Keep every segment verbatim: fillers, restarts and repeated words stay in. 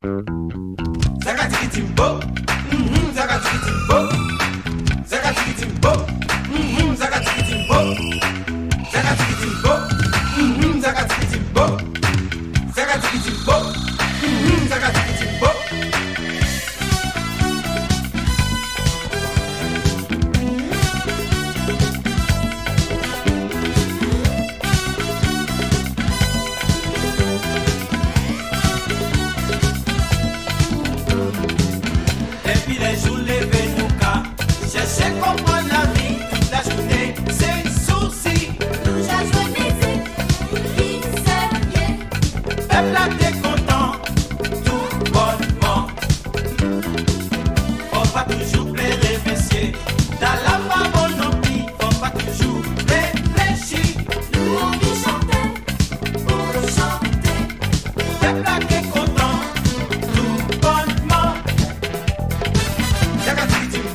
Zagadikidimbo, mhm, Zagadikidimbo, Zagadikidimbo, mhm, Zagadikidimbo, Zagadikidimbo, mhm, Zagadikidimbo, Zagadikidimbo, mhm, Zagadikidimbo. Depuis les jours levés, nous cas, chercher comprendre la vie, toute la journée, c'est une souci. Toute la journée, c'est une vie, c'est bien. Peuple décontent, tout bonnement. On va toujours plaire et messieurs, dans la parole non plus, on va toujours réfléchir. Nous, on dit chanter, pour chanter. Peuple décontent, tout bonnement. Les tout bons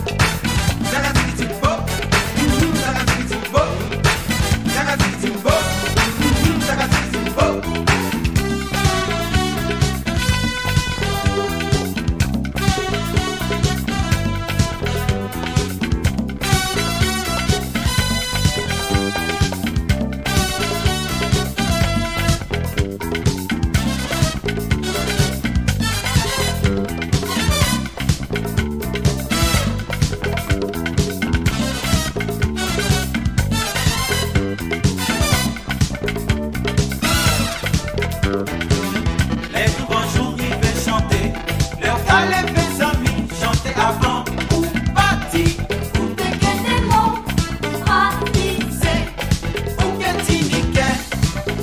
jours, ils veulent chanter. Leur cas, les belles amis, chanter avant ou parti. Ou te gagner l'eau, pratiser. Ou que tu niques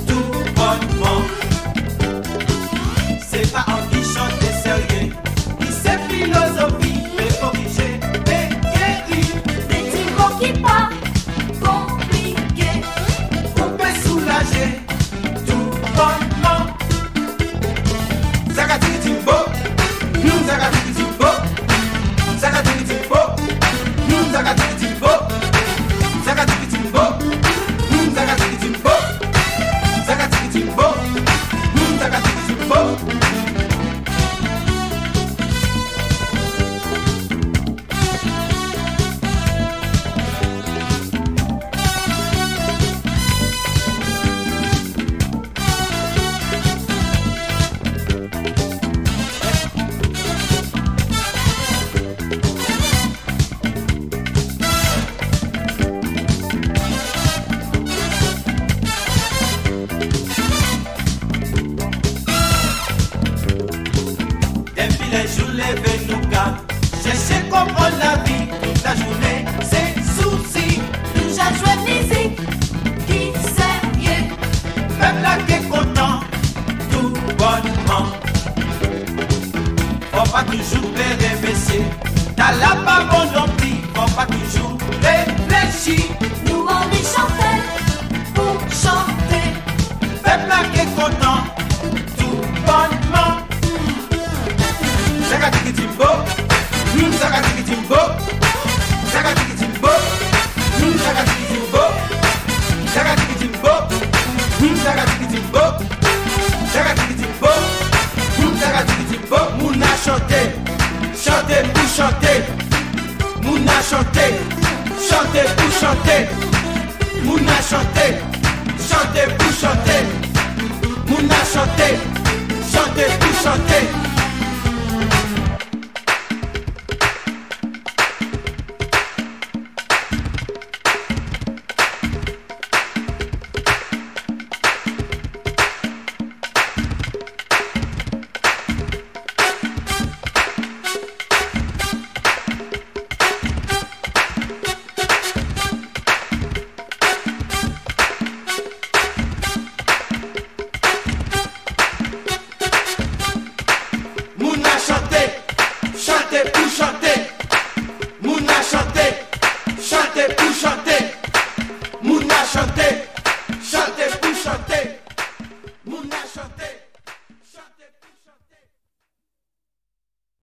tout bonnement. C'est pas en qui chante des sérieux, qui sait philosophie, mais corriger, mais guérir. Des timbos qui pas compliqués, pour me soulager. Les jours levés nous gardent, chercher comprendre la vie, toute la journée, c'est souci. Nous j'ai joué musique, qui sait bien, même là qui est content, tout bonnement. Faut pas toujours les réfléchir, t'as la pas bon non plus, faut pas toujours réfléchir. Nous on dit chanter, pour chanter, même là qui est content, tout bonnement. Zagadikidimbo, Zagadikidimbo, Zagadikidimbo, Zagadikidimbo, Zagadikidimbo, Zagadikidimbo, Zagadikidimbo, Zagadikidimbo. Mouna chanter, chanter pour chanter. Mouna chanter, chanter pour chanter. Mouna chanter, chanter pour chanter. Mouna chanter, chanter pour chanter.